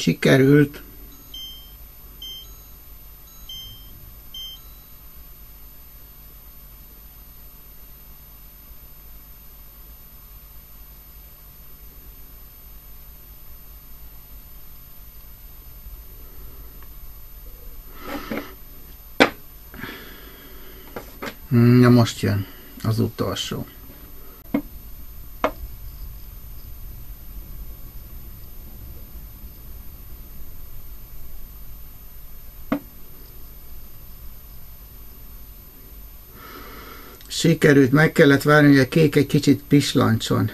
Sikerült. Na most jön az utolsó. Sikerült, meg kellett várni, hogy a kék egy kicsit pislancson.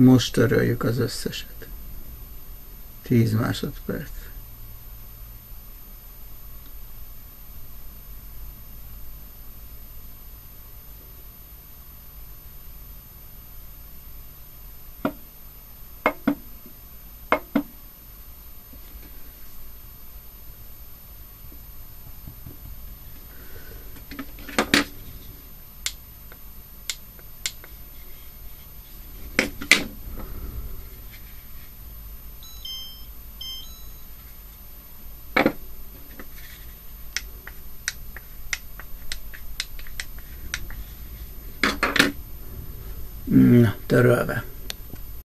Most töröljük az összeset. 10 másodperc. Törölve.